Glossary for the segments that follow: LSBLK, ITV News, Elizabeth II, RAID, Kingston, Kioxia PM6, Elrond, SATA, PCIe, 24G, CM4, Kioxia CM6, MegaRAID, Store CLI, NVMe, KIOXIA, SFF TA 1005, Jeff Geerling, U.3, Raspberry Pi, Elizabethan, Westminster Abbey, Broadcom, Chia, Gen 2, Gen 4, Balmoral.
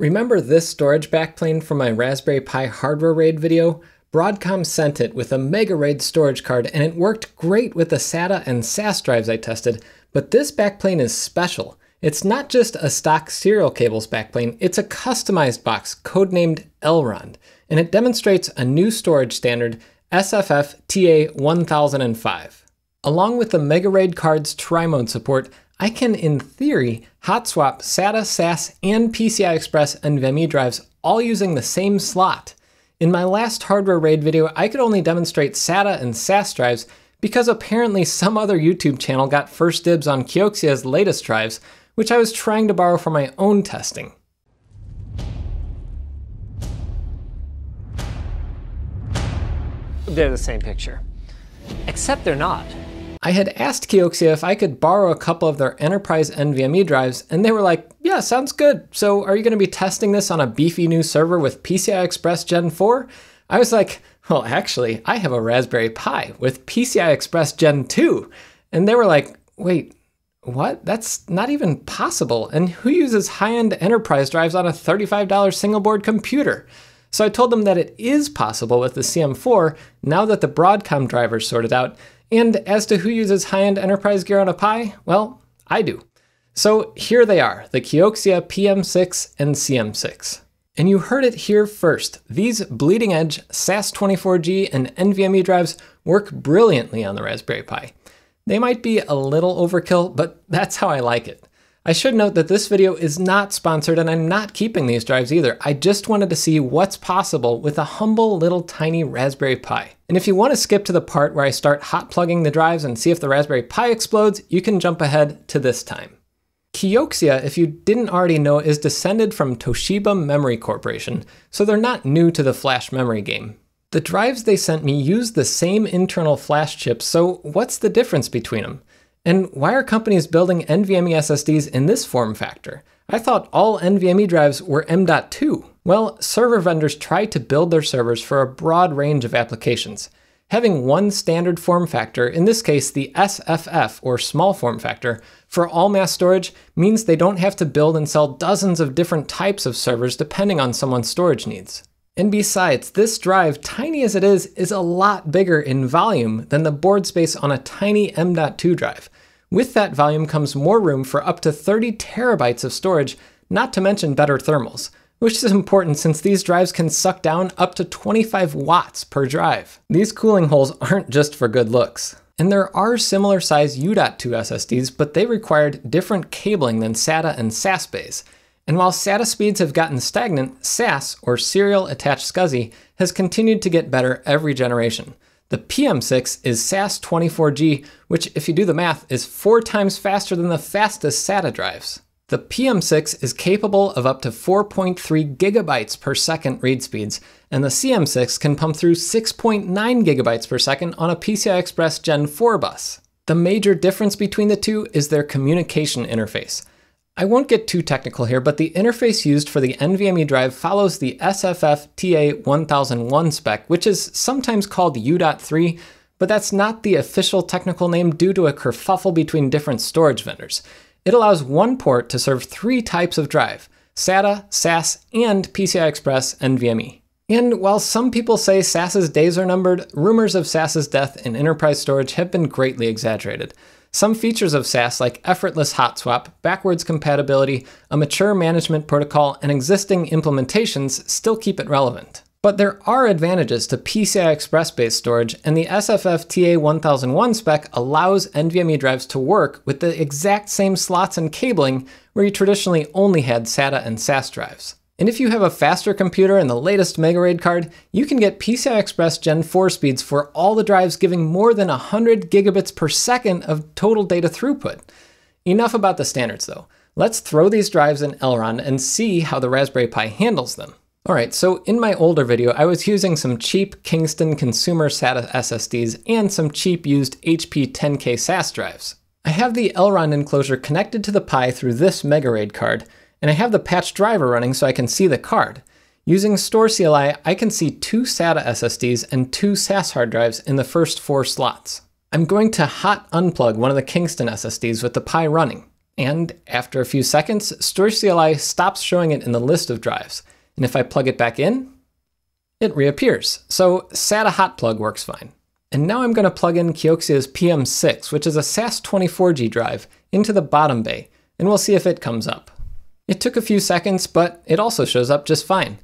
Remember this storage backplane from my Raspberry Pi hardware RAID video? Broadcom sent it with a MegaRAID storage card, and it worked great with the SATA and SAS drives I tested, but this backplane is special. It's not just a stock serial cables backplane, it's a customized box codenamed Elrond, and it demonstrates a new storage standard, SFF TA 1005. Along with the MegaRAID card's tri-mode support, I can, in theory, hot swap SATA, SAS, and PCI Express NVMe drives all using the same slot. In my last hardware RAID video, I could only demonstrate SATA and SAS drives because apparently some other YouTube channel got first dibs on Kioxia's latest drives, which I was trying to borrow for my own testing. They're the same picture, except they're not. I had asked Kioxia if I could borrow a couple of their enterprise NVMe drives, and they were like, yeah, sounds good. So are you going to be testing this on a beefy new server with PCI Express Gen 4? I was like, well, actually, I have a Raspberry Pi with PCI Express Gen 2. And they were like, wait, what? That's not even possible. And who uses high-end enterprise drives on a $35 single-board computer? So I told them that it is possible with the CM4 now that the Broadcom driver's sorted out. And as to who uses high-end enterprise gear on a Pi, well, I do. So here they are, the Kioxia PM6 and CM6. And you heard it here first. These bleeding-edge SAS 24G and NVMe drives work brilliantly on the Raspberry Pi. They might be a little overkill, but that's how I like it. I should note that this video is not sponsored and I'm not keeping these drives either. I just wanted to see what's possible with a humble little tiny Raspberry Pi. And if you want to skip to the part where I start hot plugging the drives and see if the Raspberry Pi explodes, you can jump ahead to this time. Kioxia, if you didn't already know, is descended from Toshiba Memory Corporation, so they're not new to the flash memory game. The drives they sent me use the same internal flash chips, so what's the difference between them? And why are companies building NVMe SSDs in this form factor? I thought all NVMe drives were M.2. Well, server vendors try to build their servers for a broad range of applications. Having one standard form factor, in this case the SFF or small form factor, for all mass storage means they don't have to build and sell dozens of different types of servers depending on someone's storage needs. And besides, this drive, tiny as it is a lot bigger in volume than the board space on a tiny M.2 drive. With that volume comes more room for up to 30 terabytes of storage, not to mention better thermals, which is important since these drives can suck down up to 25 watts per drive. These cooling holes aren't just for good looks. And there are similar size U.2 SSDs, but they required different cabling than SATA and SAS bays. And while SATA speeds have gotten stagnant, SAS, or Serial Attached SCSI, has continued to get better every generation. The PM6 is SAS 24G, which, if you do the math, is 4 times faster than the fastest SATA drives. The PM6 is capable of up to 4.3 gigabytes per second read speeds, and the CM6 can pump through 6.9 gigabytes per second on a PCI Express Gen 4 bus. The major difference between the two is their communication interface. I won't get too technical here, but the interface used for the NVMe drive follows the SFF TA 1001 spec, which is sometimes called U.3, but that's not the official technical name due to a kerfuffle between different storage vendors. It allows one port to serve 3 types of drive, SATA, SAS, and PCI Express NVMe. And while some people say SAS's days are numbered, rumors of SAS's death in enterprise storage have been greatly exaggerated. Some features of SAS, like effortless hot swap, backwards compatibility, a mature management protocol, and existing implementations still keep it relevant. But there are advantages to PCI Express-based storage, and the SFF TA 1001 spec allows NVMe drives to work with the exact same slots and cabling where you traditionally only had SATA and SAS drives. And if you have a faster computer and the latest MegaRAID card, you can get PCI Express Gen 4 speeds for all the drives, giving more than 100 gigabits per second of total data throughput. Enough about the standards though. Let's throw these drives in Elrond and see how the Raspberry Pi handles them. Alright, so in my older video, I was using some cheap Kingston consumer SATA SSDs and some cheap used HP 10K SAS drives. I have the Elrond enclosure connected to the Pi through this MegaRAID card, and I have the patched driver running so I can see the card. Using Store CLI, I can see 2 SATA SSDs and 2 SAS hard drives in the first 4 slots. I'm going to hot unplug one of the Kingston SSDs with the Pi running. And after a few seconds, Store CLI stops showing it in the list of drives. And if I plug it back in, it reappears. So SATA hot plug works fine. And now I'm going to plug in Kioxia's PM6, which is a SAS 24G drive, into the bottom bay, and we'll see if it comes up. It took a few seconds, but it also shows up just fine.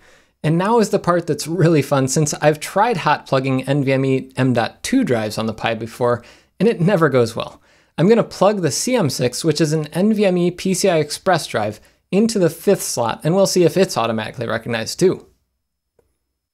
And now is the part that's really fun, since I've tried hot plugging NVMe M.2 drives on the Pi before, and it never goes well. I'm going to plug the CM6, which is an NVMe PCI Express drive, into the 5th slot, and we'll see if it's automatically recognized too.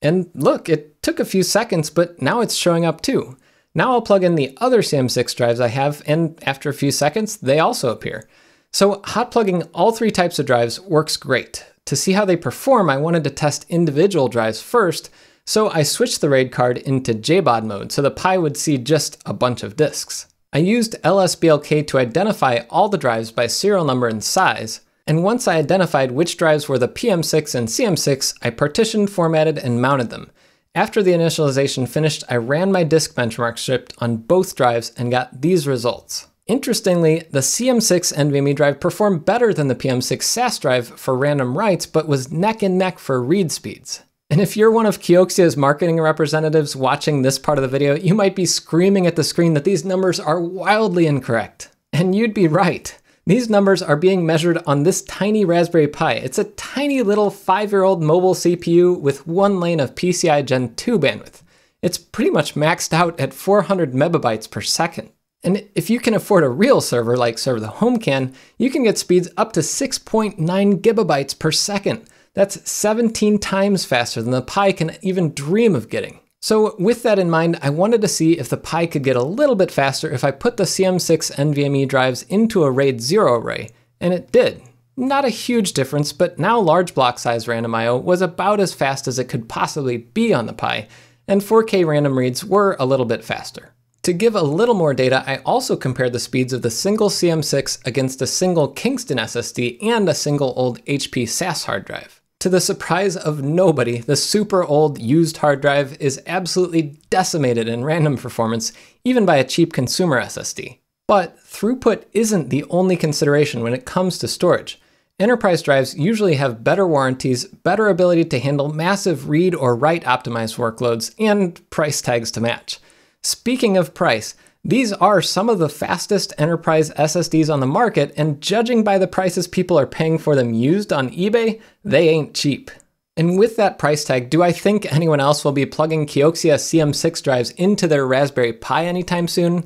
And look, it took a few seconds, but now it's showing up too. Now I'll plug in the other CM6 drives I have, and after a few seconds, they also appear. So hot plugging all three types of drives works great. To see how they perform, I wanted to test individual drives first, so I switched the RAID card into JBOD mode so the Pi would see just a bunch of disks. I used LSBLK to identify all the drives by serial number and size, and once I identified which drives were the PM6 and CM6, I partitioned, formatted, and mounted them. After the initialization finished, I ran my disk benchmark script on both drives and got these results. Interestingly, the CM6 NVMe drive performed better than the PM6 SAS drive for random writes, but was neck and neck for read speeds. And if you're one of Kioxia's marketing representatives watching this part of the video, you might be screaming at the screen that these numbers are wildly incorrect. And you'd be right. These numbers are being measured on this tiny Raspberry Pi. It's a tiny little 5-year-old mobile CPU with 1 lane of PCI Gen 2 bandwidth. It's pretty much maxed out at 400 megabytes per second. And if you can afford a real server like Server the Home can, you can get speeds up to 6.9 gigabytes per second. That's 17 times faster than the Pi can even dream of getting. So with that in mind, I wanted to see if the Pi could get a little bit faster if I put the CM6 NVMe drives into a RAID 0 array, and it did. Not a huge difference, but now large block size random IO was about as fast as it could possibly be on the Pi, and 4K random reads were a little bit faster. To give a little more data, I also compared the speeds of the single CM6 against a single Kingston SSD and a single old HP SAS hard drive. To the surprise of nobody, the super old used hard drive is absolutely decimated in random performance, even by a cheap consumer SSD. But throughput isn't the only consideration when it comes to storage. Enterprise drives usually have better warranties, better ability to handle massive read or write optimized workloads, and price tags to match. Speaking of price, these are some of the fastest enterprise SSDs on the market, and judging by the prices people are paying for them used on eBay, they ain't cheap. And with that price tag, do I think anyone else will be plugging Kioxia CM6 drives into their Raspberry Pi anytime soon?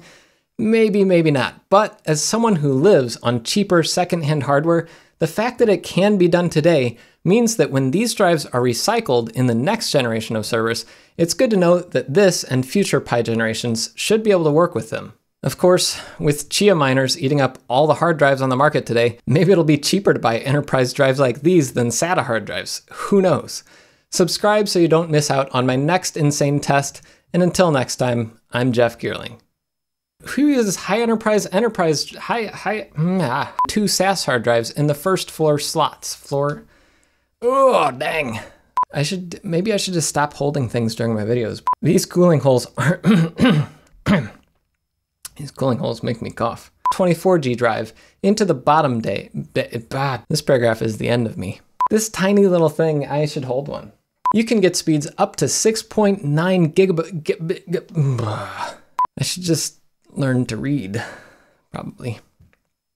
Maybe, maybe not. But as someone who lives on cheaper secondhand hardware, the fact that it can be done today means that when these drives are recycled in the next generation of servers, it's good to know that this and future Pi generations should be able to work with them. Of course, with Chia miners eating up all the hard drives on the market today, maybe it'll be cheaper to buy enterprise drives like these than SATA hard drives. Who knows? Subscribe so you don't miss out on my next insane test, and until next time, I'm Jeff Geerling. Who uses two SAS hard drives in the first floor slots? Oh, dang. Maybe I should just stop holding things during my videos. These cooling holes are, these cooling holes make me cough. 24G drive into the bottom bay. This paragraph is the end of me. This tiny little thing, I should hold one. You can get speeds up to 6.9 gigabytes. I should just learn to read, probably.